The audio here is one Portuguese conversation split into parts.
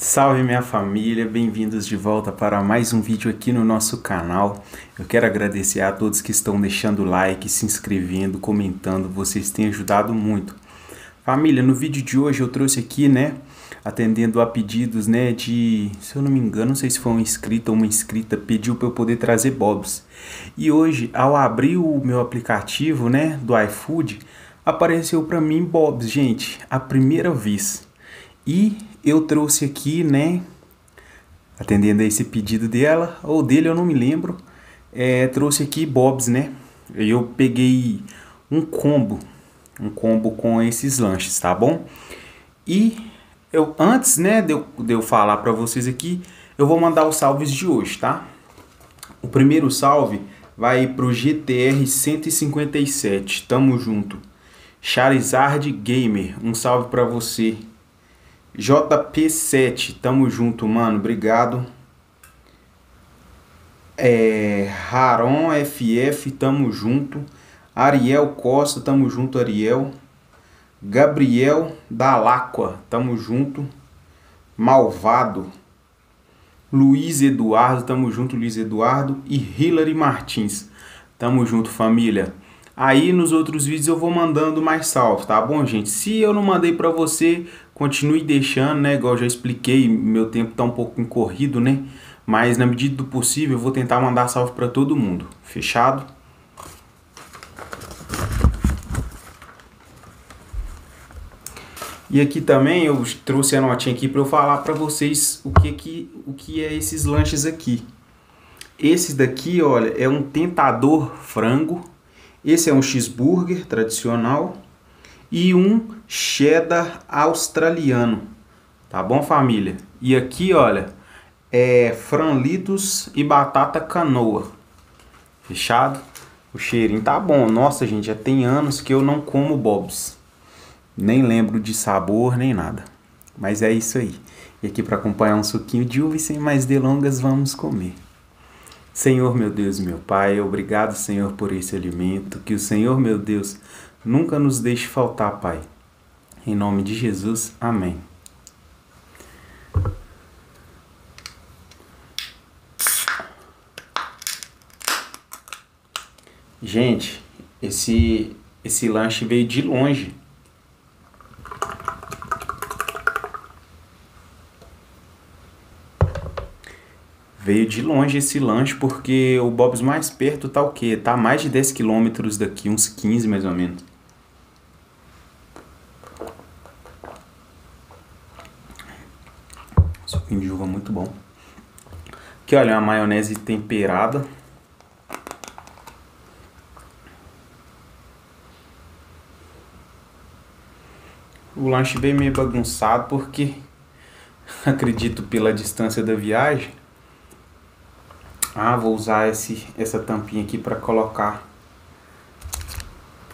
Salve minha família, bem-vindos de volta para mais um vídeo aqui no nosso canal. Eu quero agradecer a todos que estão deixando like, se inscrevendo, comentando, vocês têm ajudado muito. Família, no vídeo de hoje eu trouxe aqui, atendendo a pedidos, de, se eu não me engano, não sei se foi um inscrito ou uma inscrita, pediu para eu poder trazer bobs. E hoje, ao abrir o meu aplicativo, do iFood, apareceu para mim bobs, gente, à primeira vez. E eu trouxe aqui, atendendo a esse pedido dela, ou dele, eu não me lembro, trouxe aqui bobs, eu peguei um combo com esses lanches, tá bom? E eu, antes, de eu falar pra vocês aqui, eu vou mandar os salves de hoje, tá? O primeiro salve vai pro GTR 157, tamo junto. Charizard Gamer, um salve pra você. JP7, tamo junto, mano, obrigado. Haron FF, tamo junto. Ariel Costa, tamo junto, Ariel. Gabriel Dalacqua, tamo junto. Malvado. Luiz Eduardo, tamo junto, Luiz Eduardo. E Hillary Martins, tamo junto, família. Aí nos outros vídeos eu vou mandando mais salve, tá bom, gente? Se eu não mandei pra você, continue deixando, igual eu já expliquei, meu tempo tá um pouco corrido, mas na medida do possível eu vou tentar mandar salve pra todo mundo, fechado? E aqui também eu trouxe a notinha aqui pra eu falar pra vocês o que é esses lanches aqui. Esse daqui, olha, é um tentador frango. Esse é um cheeseburger tradicional e um cheddar australiano, tá bom, família? E aqui, olha, é franlitos e batata canoa, fechado? O cheirinho tá bom. Nossa, gente, já tem anos que eu não como bobs, nem lembro de sabor, nem nada, mas é isso aí. E aqui para acompanhar um suquinho de uva e sem mais delongas vamos comer. Senhor meu Deus, meu Pai, obrigado, Senhor, por esse alimento. Que o Senhor, meu Deus, nunca nos deixe faltar, Pai. Em nome de Jesus, amém. Gente, esse lanche veio de longe. Veio de longe esse lanche, porque o Bob's mais perto tá o quê? Tá a mais de 10 quilômetros daqui, uns 15 mais ou menos. Suquinho de uva muito bom. Aqui, olha, uma maionese temperada. O lanche bem meio bagunçado, porque acredito pela distância da viagem. Ah, vou usar essa tampinha aqui para colocar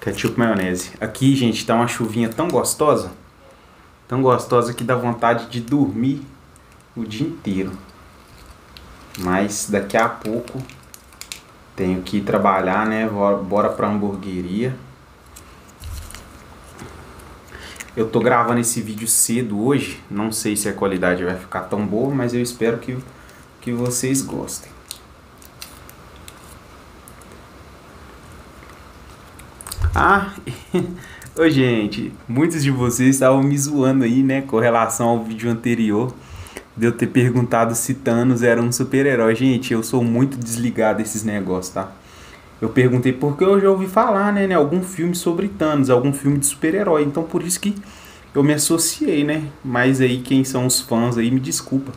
ketchup, maionese. Aqui, gente, tá uma chuvinha tão gostosa que dá vontade de dormir o dia inteiro. Mas daqui a pouco tenho que ir trabalhar, Bora pra hamburgueria. Eu tô gravando esse vídeo cedo hoje, não sei se a qualidade vai ficar tão boa, mas eu espero que vocês gostem. Ah, ô gente, muitos de vocês estavam me zoando aí, com relação ao vídeo anterior, de eu ter perguntado se Thanos era um super-herói. Gente, eu sou muito desligado desses negócios, tá? Eu perguntei porque eu já ouvi falar, em algum filme sobre Thanos, algum filme de super-herói, então por isso que eu me associei, Mas aí quem são os fãs aí, me desculpa.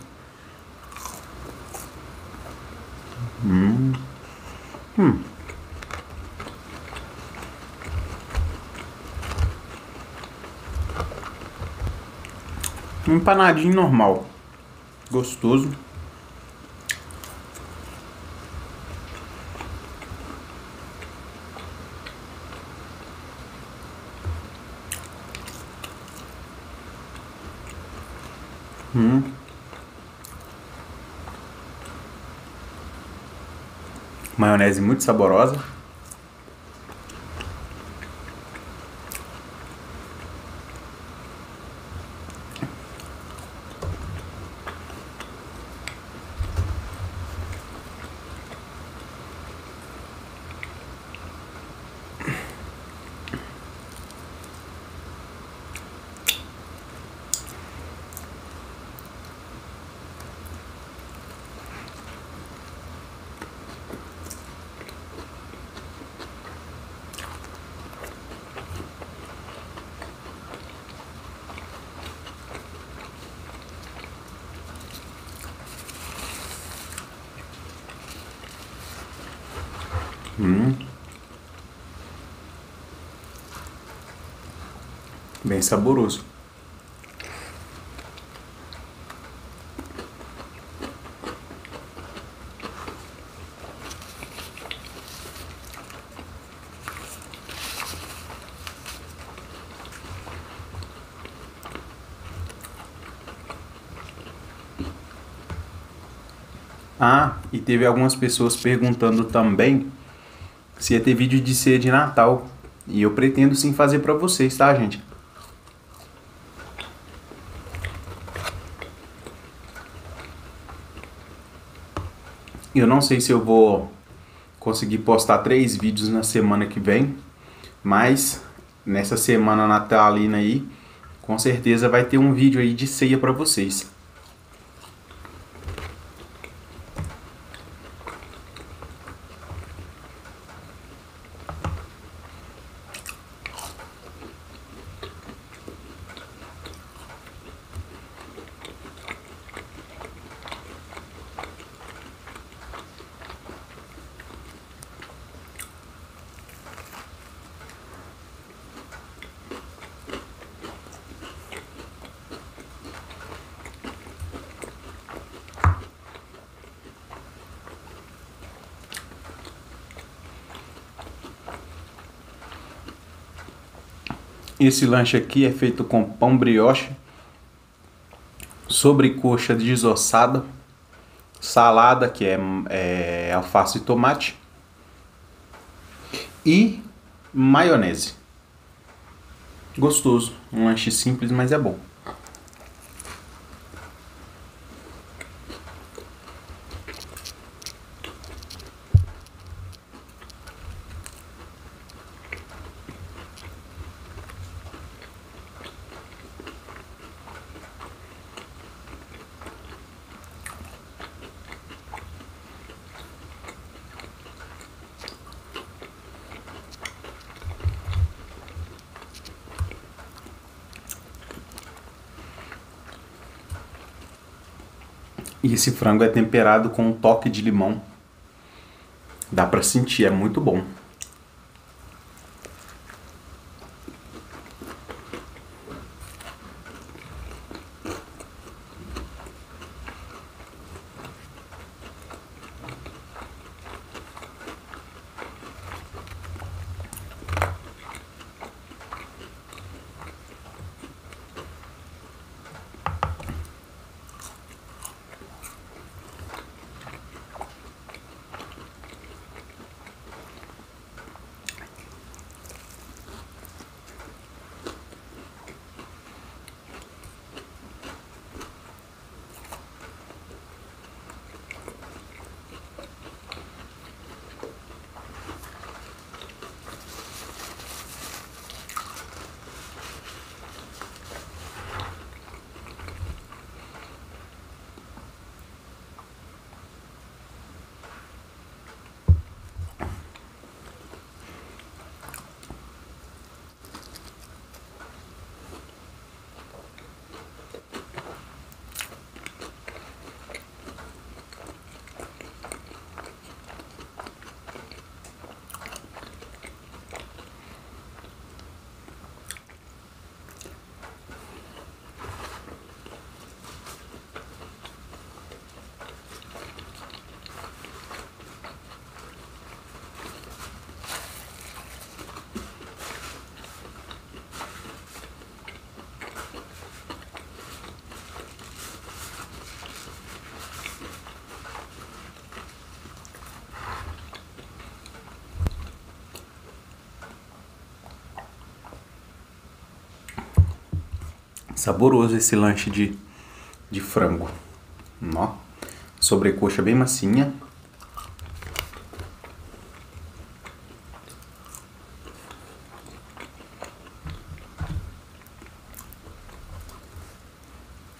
Um empanadinho normal, gostoso. Maionese muito saborosa. Bem saboroso. Ah, e teve algumas pessoas perguntando também se ia ter vídeo de ceia de Natal. E eu pretendo sim fazer pra vocês, tá, gente? Eu não sei se eu vou conseguir postar 3 vídeos na semana que vem, mas nessa semana natalina aí, com certeza vai ter um vídeo aí de ceia pra vocês. Esse lanche aqui é feito com pão brioche, sobrecoxa desossada, salada, que é alface e tomate, e maionese. Gostoso, um lanche simples, mas é bom. E esse frango é temperado com um toque de limão. Dá pra sentir, é muito bom. Saboroso esse lanche de frango. Ó, sobrecoxa bem massinha.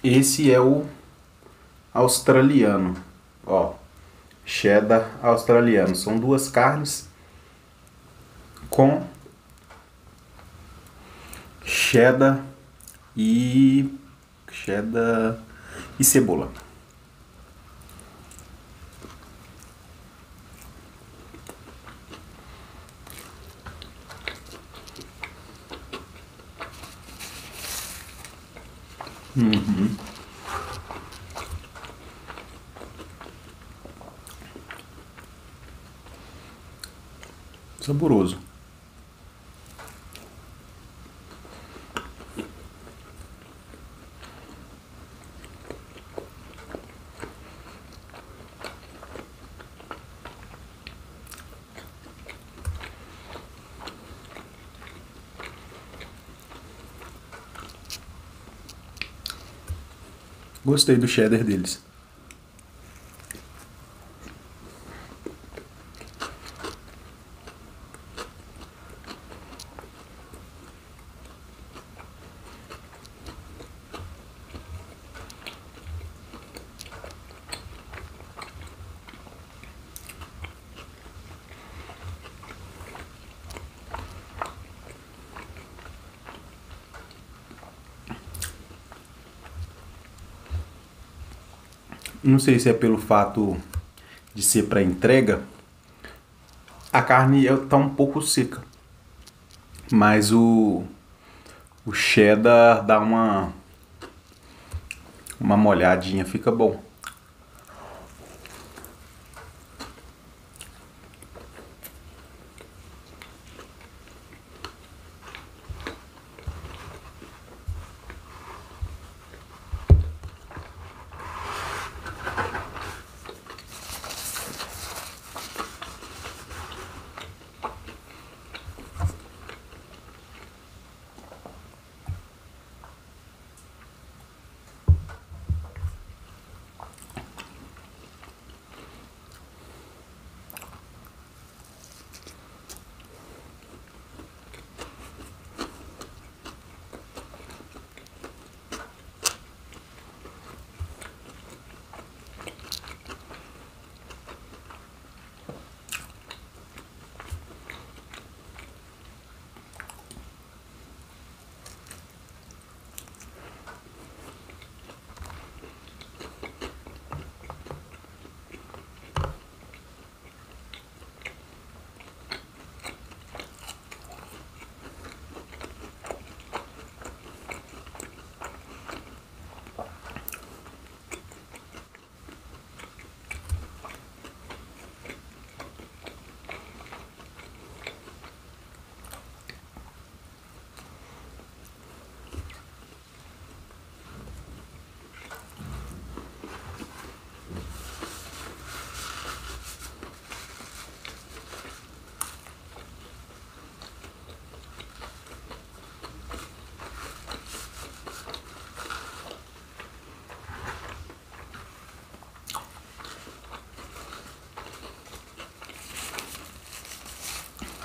Esse é o australiano. Ó, cheddar australiano. São 2 carnes com cheddar e cebola. Uhum. Saboroso. Gostei do cheddar deles. Não sei se é pelo fato de ser para entrega, a carne tá um pouco seca, mas o cheddar dá uma molhadinha, fica bom.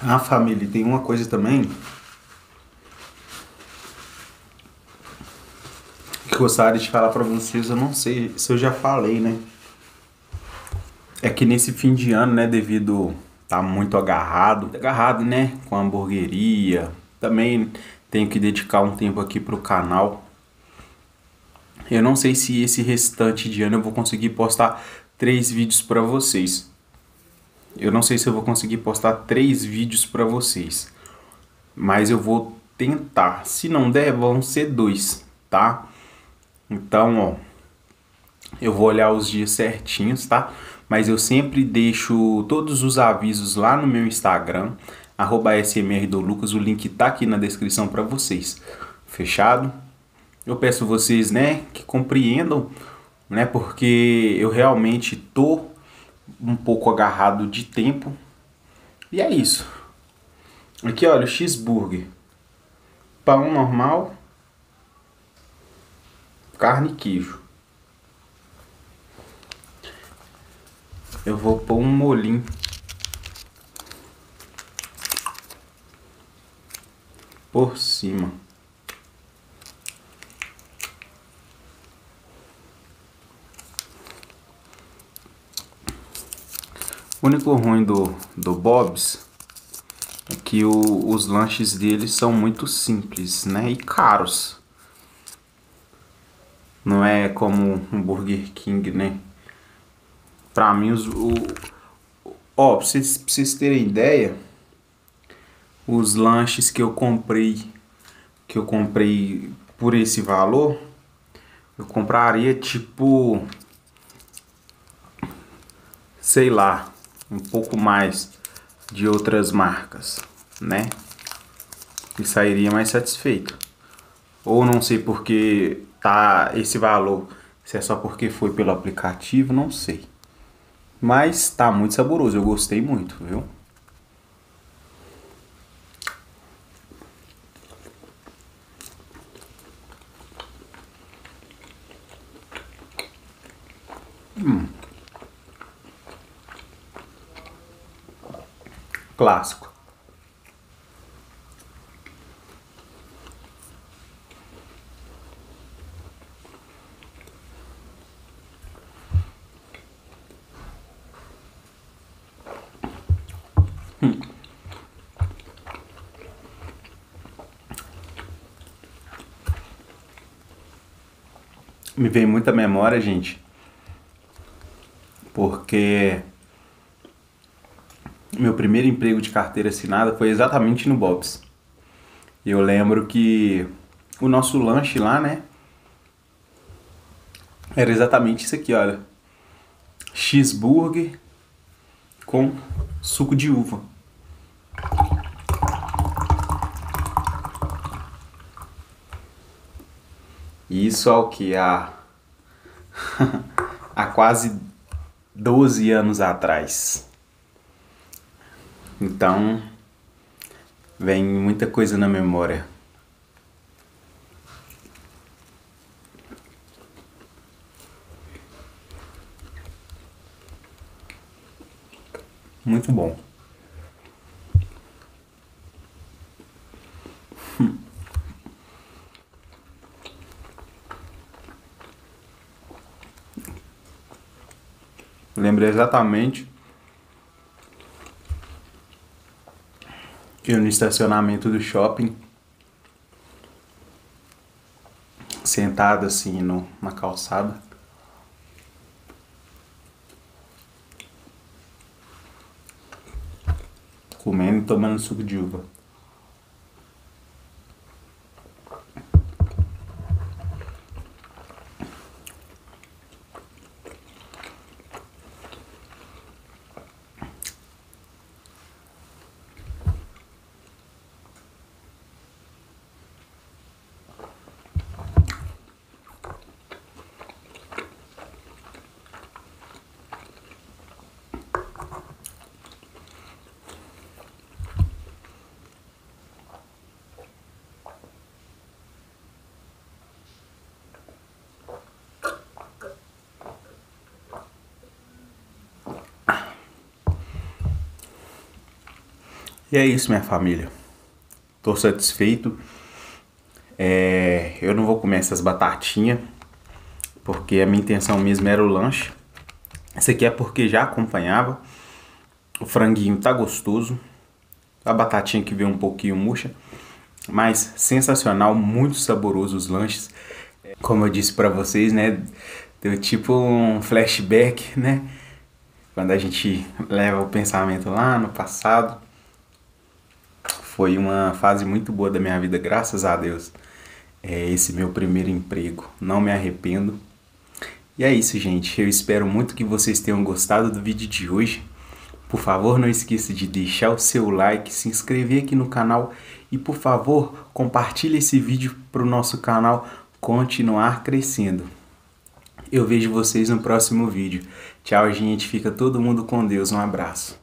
Ah, família, tem uma coisa também que gostaria de falar pra vocês, eu não sei se eu já falei, né? É que nesse fim de ano, né, devido tá muito agarrado, né, com a hamburgueria, também tenho que dedicar um tempo aqui pro canal. Eu não sei se esse restante de ano eu vou conseguir postar 3 vídeos pra vocês. Eu não sei se eu vou conseguir postar 3 vídeos para vocês, mas eu vou tentar. Se não der, vão ser 2, tá? Então, ó, eu vou olhar os dias certinhos, tá? Mas eu sempre deixo todos os avisos lá no meu Instagram, @smrdolucas, o link tá aqui na descrição para vocês. Fechado? Eu peço vocês, né, que compreendam, né, porque eu realmente tô um pouco agarrado de tempo. E é isso. Aqui, olha, o cheeseburger. Pão normal. Carne e queijo. Eu vou pôr um molhinho. Por cima. O único ruim do Bob's é que os lanches deles são muito simples, né? E caros. Não é como um Burger King, né? Pra mim, ó, pra vocês terem ideia, os lanches que eu comprei por esse valor Eu compraria tipo, sei lá, um pouco mais de outras marcas, né? E sairia mais satisfeito. Ou não sei porque tá esse valor, se é só porque foi pelo aplicativo, não sei. Mas tá muito saboroso, eu gostei muito, viu? Clássico. Me vem muita memória, gente, porque meu primeiro emprego de carteira assinada foi exatamente no Bob's. Eu lembro que o nosso lanche lá, né, era exatamente isso aqui, olha. Cheeseburger com suco de uva. E isso ao que há quase 12 anos atrás. Então, vem muita coisa na memória. Muito bom. Lembro exatamente que no estacionamento do shopping, sentado assim na calçada, comendo e tomando suco de uva. E é isso, minha família. Tô satisfeito. Eu não vou comer essas batatinhas, porque a minha intenção mesmo era o lanche. Esse aqui é porque já acompanhava. O franguinho tá gostoso. A batatinha que veio um pouquinho murcha. Mas sensacional, muito saboroso os lanches. Como eu disse pra vocês, né? Deu tipo um flashback, né? Quando a gente leva o pensamento lá no passado. Foi uma fase muito boa da minha vida, graças a Deus. É esse meu primeiro emprego. Não me arrependo. E é isso, gente. Eu espero muito que vocês tenham gostado do vídeo de hoje. Por favor, não esqueça de deixar o seu like, se inscrever aqui no canal. E, por favor, compartilhe esse vídeo para o nosso canal continuar crescendo. Eu vejo vocês no próximo vídeo. Tchau, gente. Fica todo mundo com Deus. Um abraço.